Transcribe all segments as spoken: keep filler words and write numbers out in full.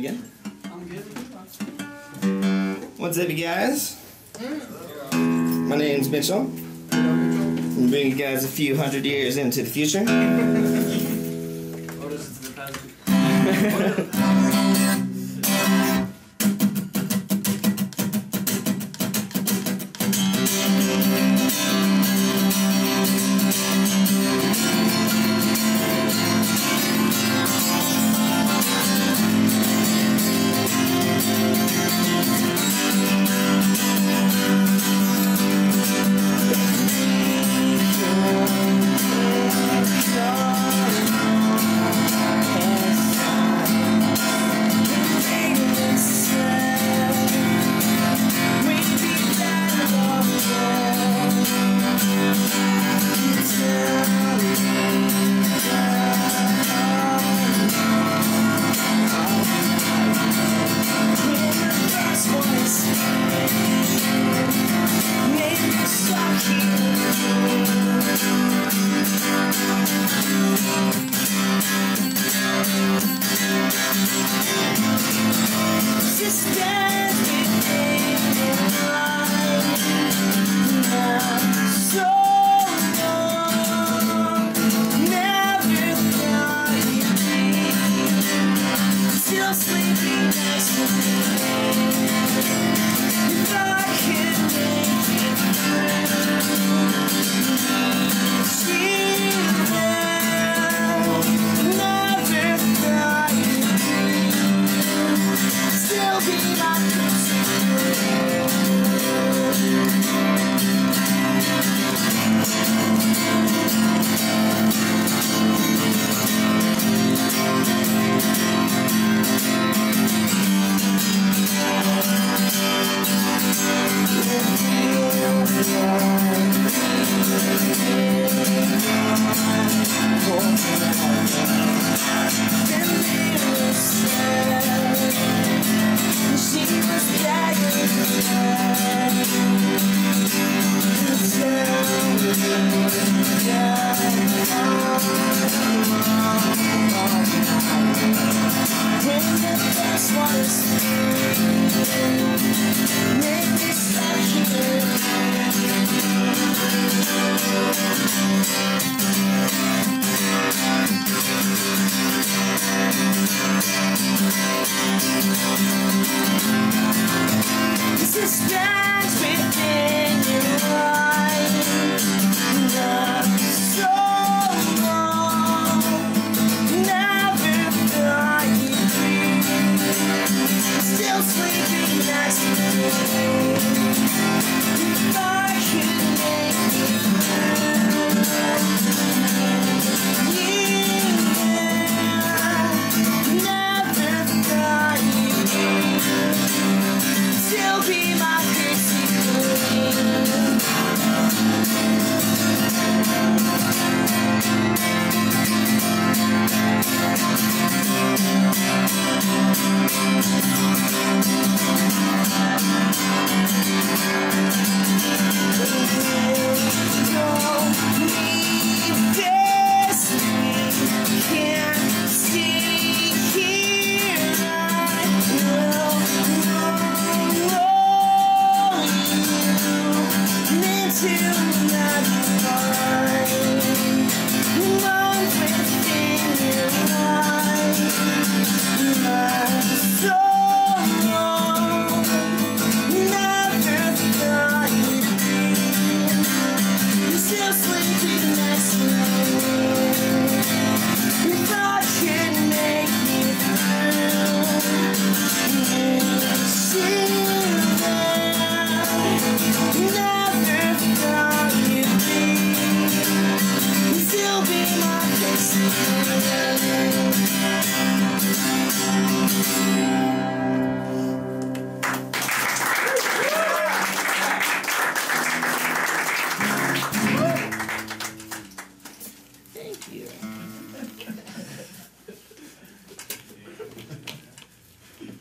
begin? I'm good. What's up, you guys? My name's Mitchell. I'm bringing you guys a few hundred years into the future. What is it? The past?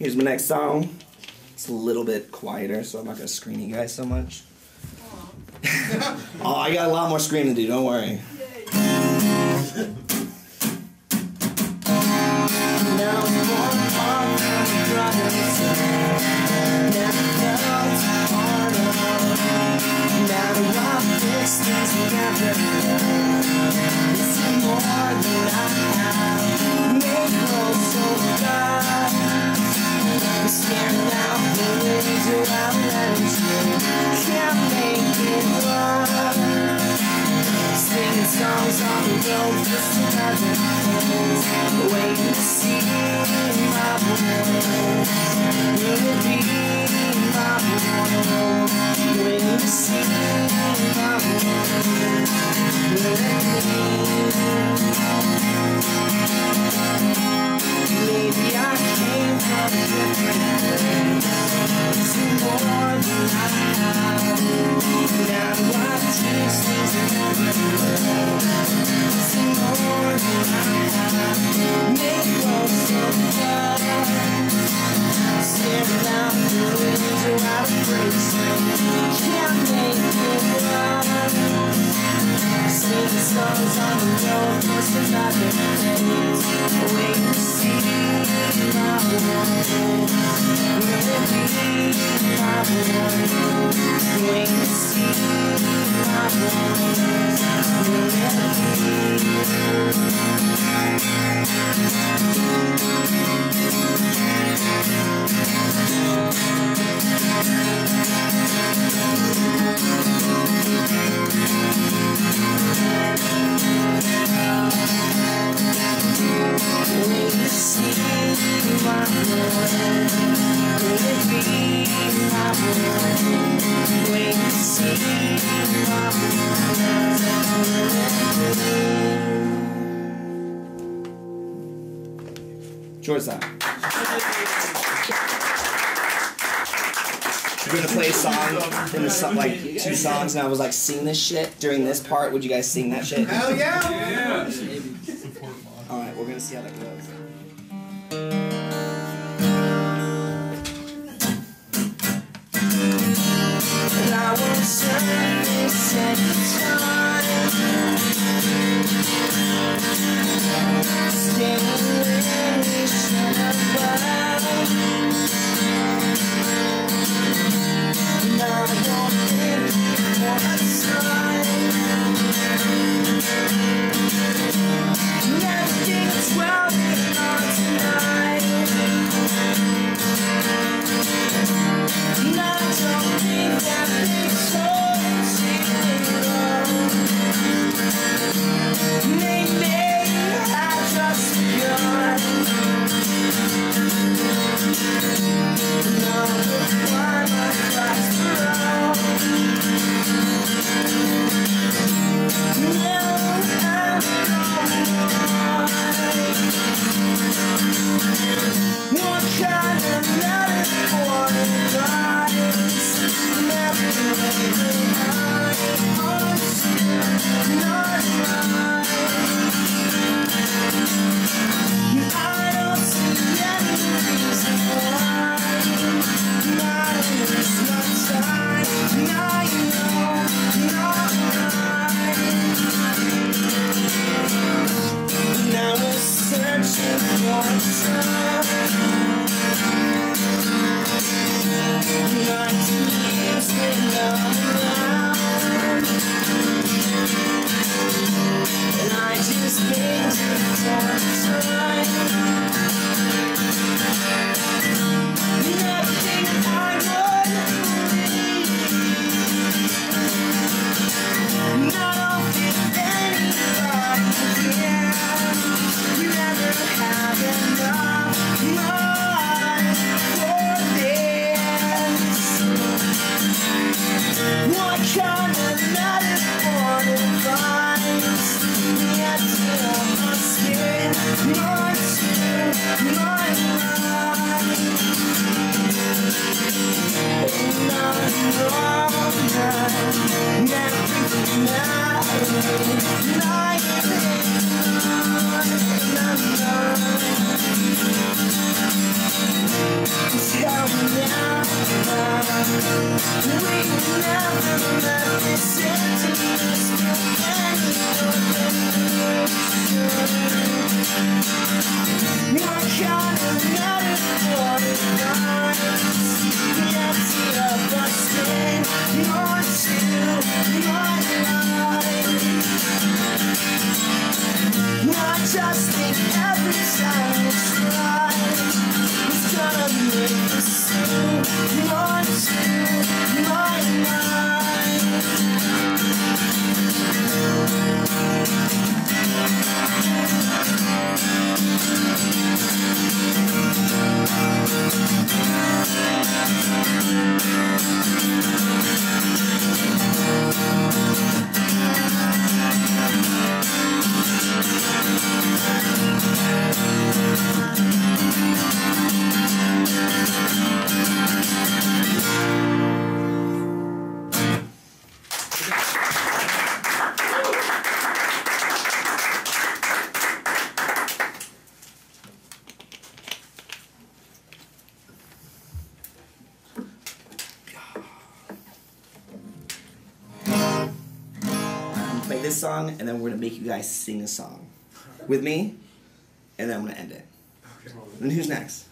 Here's my next song. It's a little bit quieter, so I'm not gonna scream you guys so much. Oh, I got a lot more screaming to do, don't worry. Now Songs on the road, just another place, waiting to see my world. Will it be my world? Waiting to see my world. Will it be? Maybe I came from a different place to more than I have. Now I've changed things in another way. Songs on the road, just another place, waiting to see my world. Will it be my world? Waiting to see my world. Will George Zach. We're gonna play a song in the song, like two songs, and I was like, sing this shit during this part. Would you guys sing that shit? Hell yeah! Yeah. All right, we're gonna see how that goes. We're kind of not important. play this song, and then we're going to make you guys sing a song with me, and then I'm going to end it. Okay. And who's next?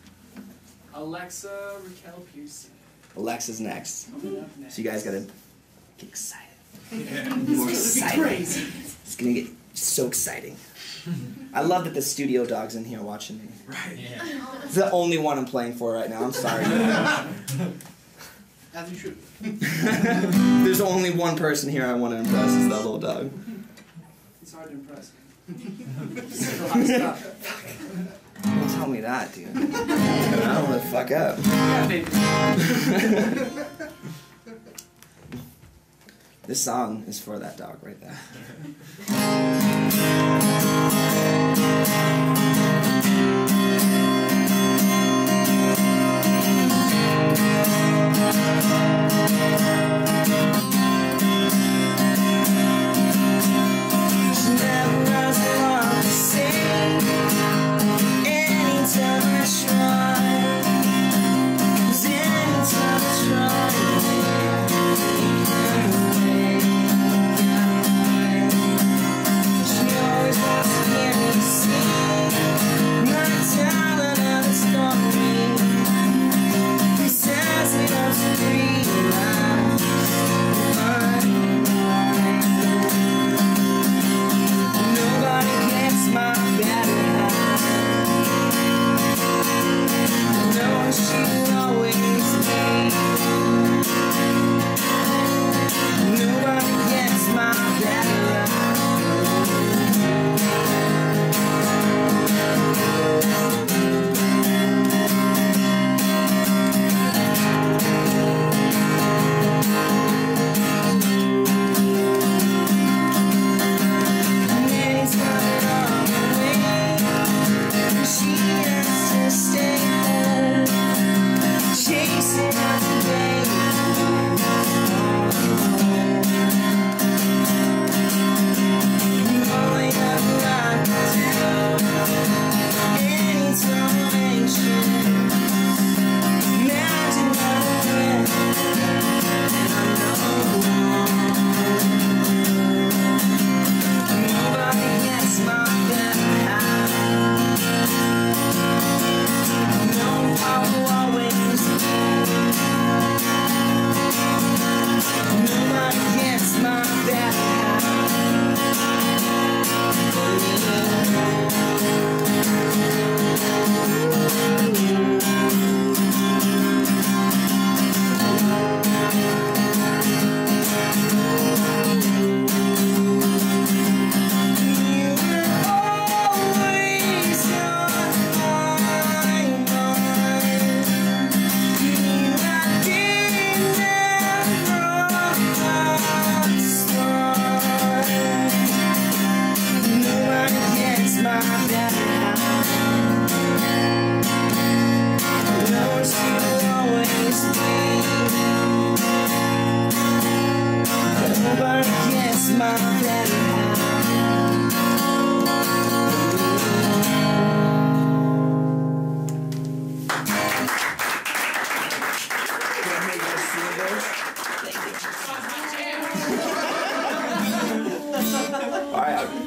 Alexa Raquel Piercy. Alexa's next. Coming up next. So you guys got to get excited. Yeah. More it's exciting. Crazy. It's going to get so exciting. I love that the studio dog's in here watching me. Right. Yeah. It's the only one I'm playing for right now. I'm sorry. As you should. There's only one person here I want to impress. It's that little dog. It's hard to impress. Don't tell me that, dude. I don't want to fuck up. Yeah, baby. This song is for that dog right there.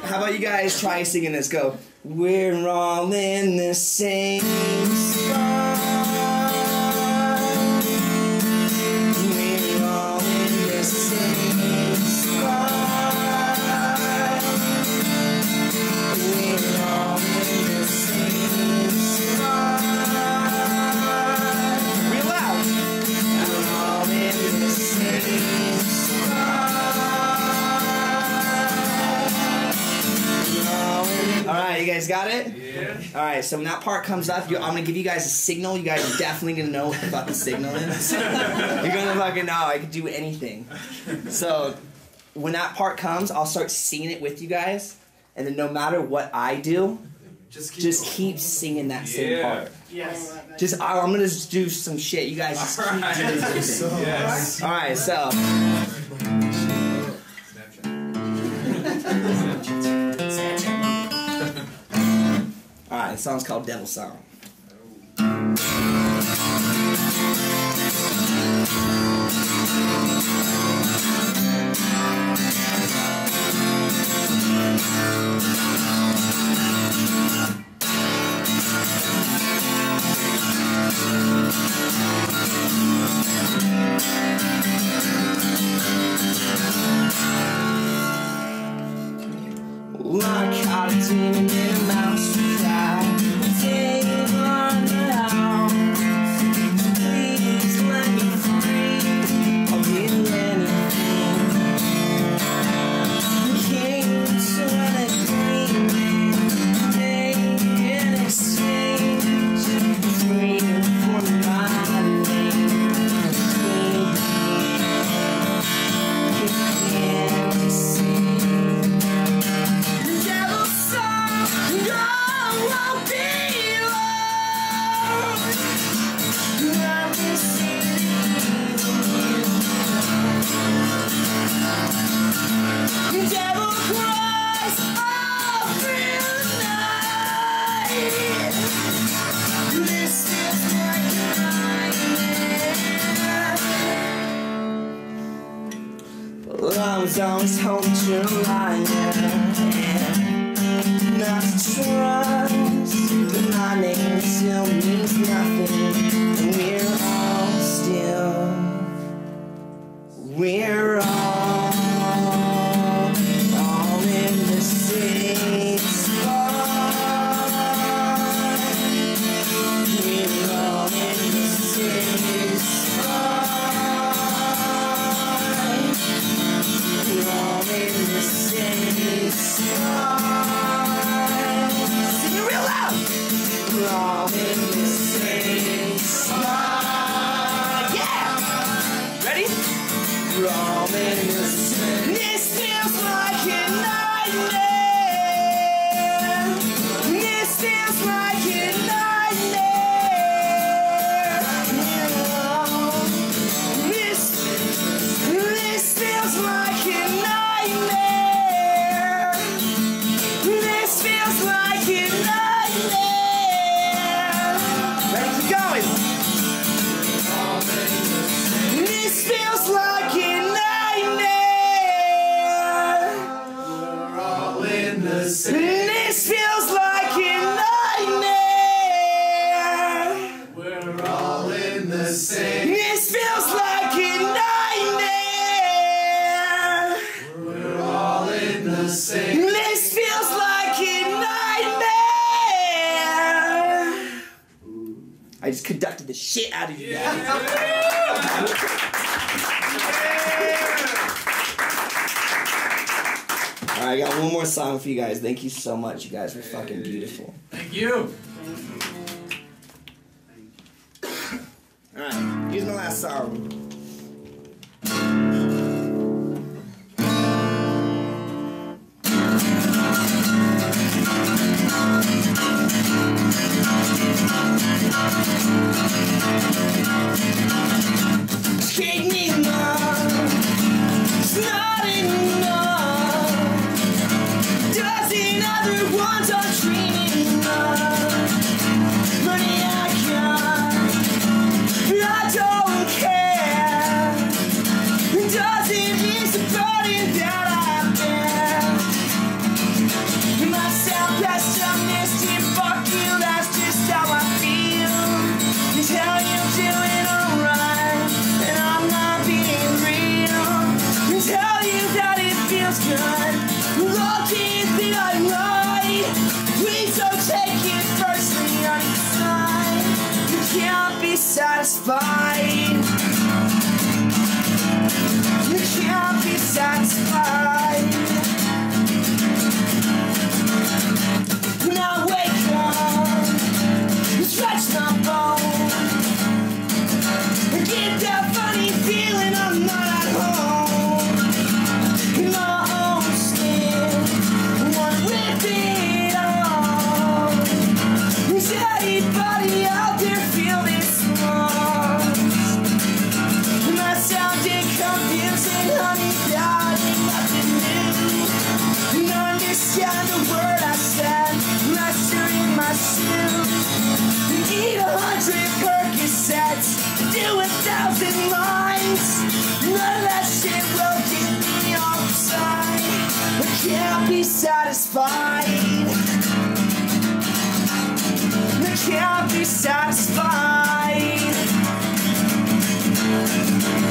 How about you guys try singing this? Go. We're all in the same spot. We're all in the same spot. We're all in the same spot. Real loud. We're all in the same spot. Alright, you guys got it? Yeah. Alright, so when that part comes up, you, I'm going to give you guys a signal. You guys are definitely going to know what the fucking signal is. You're going to fucking know. I can do anything. So when that part comes, I'll start singing it with you guys. And then no matter what I do, just keep, just keep singing that same yeah. part. Yes. Just, I, I'm going to do some shit. You guys just keep right. doing everything. So, yes. Alright, so... Alright, the song's called Devil Song. Oh. Love don't hold you lying. Not to trust, the money still means nothing. And we're all still, we're all, all in the same spot. We're all in the same spot. This feels like a nightmare. This feels like a nightmare. This, this feels like a nightmare. This feels like a nightmare. Ready, keep going. This feels like a this feels like a nightmare. We're all in the same. This feels like a nightmare. We're all in the same. This feels like a nightmare. I just conducted the shit out of you guys. Yeah. All right, I got one more song for you guys. Thank you so much. You guys were fucking beautiful. Thank you. All right, here's my last song. Take me more. It's not enough. Dozen other ones are dreaming of money I got, I don't care. Doesn't miss the burden that I bear. Myself as a misty, fuck you, that's just how I feel. It's how you do it alright, and I'm not being real. And tell you that it feels good. Look in the eye, please don't take it personally on your side. You can't be satisfied. You can't be satisfied. When I wake up, stretch my bones, and get that funny feeling I'm not at home. In my anybody out there feel this loss? When I sounded confusing, honey, that ain't nothing new. And understand the word I said, master in my shoes. And eat a hundred Percocets, do a thousand lines. None of that shit will get me offside. I can't be satisfied. I can't be satisfied.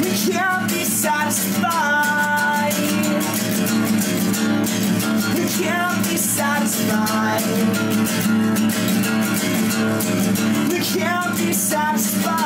We can't be satisfied. We can't be satisfied. We can't be satisfied.